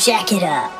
jack it up.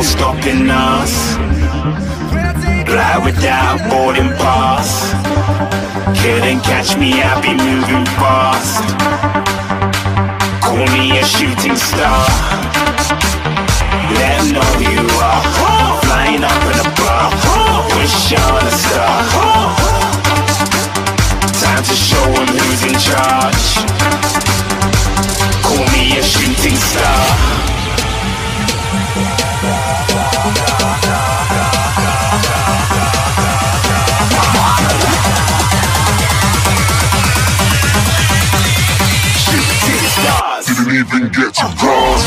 no stopping us. Fly without boarding pass. Couldn't catch me, I be moving fast. Call me a shooting star. Let 'em know who you are. Flying up in a bar. Wish on a star. Time to show 'em who's in charge. Call me a shooting star. Didn't even get to cross.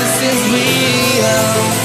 This is real.